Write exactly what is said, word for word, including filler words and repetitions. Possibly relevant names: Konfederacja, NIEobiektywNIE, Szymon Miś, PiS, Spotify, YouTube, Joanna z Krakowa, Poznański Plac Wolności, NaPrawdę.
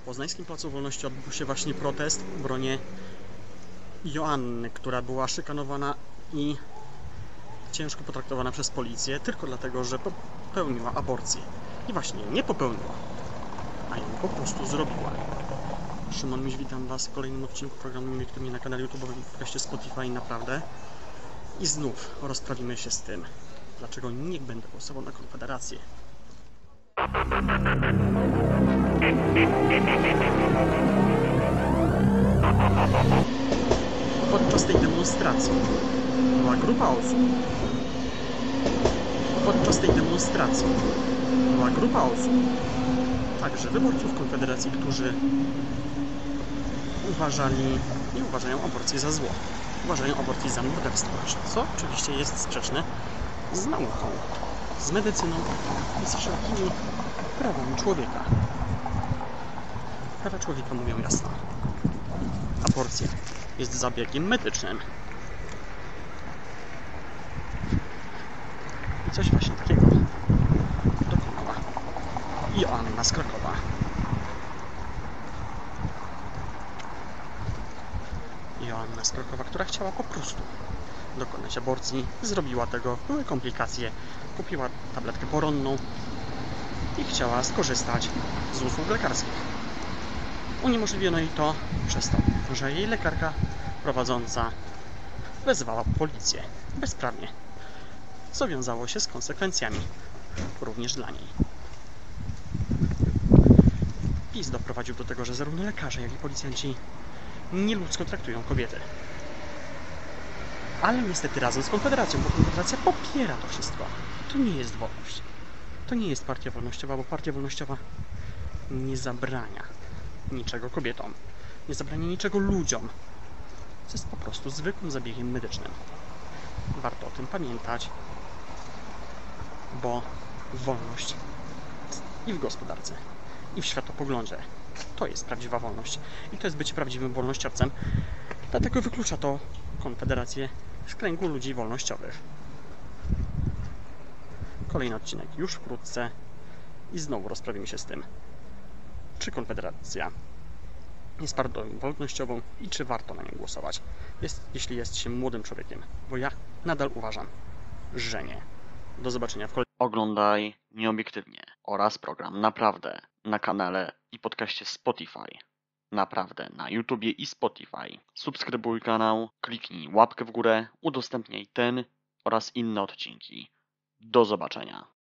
Na Poznańskim Placu Wolności odbył się właśnie protest w obronie Joanny, która była szykanowana i ciężko potraktowana przez policję tylko dlatego, że popełniła aborcję. I właśnie nie popełniła, a ją po prostu zrobiła. Szymon Miś, witam Was w kolejnym odcinku programu NIEobiektywNIE na kanale YouTube'owym w podcaście Spotify Naprawdę. I znów rozprawimy się z tym, dlaczego nie będę głosował na Konfederację. Podczas tej demonstracji była grupa osób. Podczas tej demonstracji była grupa osób, także wyborców Konfederacji, którzy uważali i uważają aborcję za zło. Uważają aborcję za morderstwo, co oczywiście jest sprzeczne z nauką, z medycyną i z wszelkimi prawami człowieka. Prawa człowieka mówią jasno. Aborcja jest zabiegiem medycznym. I coś właśnie takiego dokonała Joanna z Krakowa. Joanna z Krakowa, która chciała po prostu dokonać aborcji, zrobiła tego, były komplikacje, kupiła tabletkę poronną i chciała skorzystać z usług lekarskich. Uniemożliwiono jej to przez to, że jej lekarka prowadząca wezwała policję bezprawnie, co wiązało się z konsekwencjami również dla niej. PiS doprowadził do tego, że zarówno lekarze, jak i policjanci nieludzko traktują kobiety. Ale niestety razem z Konfederacją, bo Konfederacja popiera to wszystko. To nie jest wolność. To nie jest partia wolnościowa, bo partia wolnościowa nie zabrania niczego kobietom, nie zabrania niczego ludziom. To jest po prostu zwykłym zabiegiem medycznym. Warto o tym pamiętać, bo wolność i w gospodarce, i w światopoglądzie to jest prawdziwa wolność i to jest być prawdziwym wolnościowcem. Dlatego wyklucza to Konfederację z kręgu ludzi wolnościowych. Kolejny odcinek już wkrótce i znowu rozprawimy się z tym, czy Konfederacja jest partią wolnościową i czy warto na nią głosować, jest, jeśli jest się młodym człowiekiem, bo ja nadal uważam, że nie. Do zobaczenia w kolejnym. Oglądaj NIEobiektywnie oraz program Naprawdę na kanale i podcaście Spotify. Naprawdę na YouTubie i Spotify. Subskrybuj kanał, kliknij łapkę w górę, udostępniaj ten oraz inne odcinki. Do zobaczenia.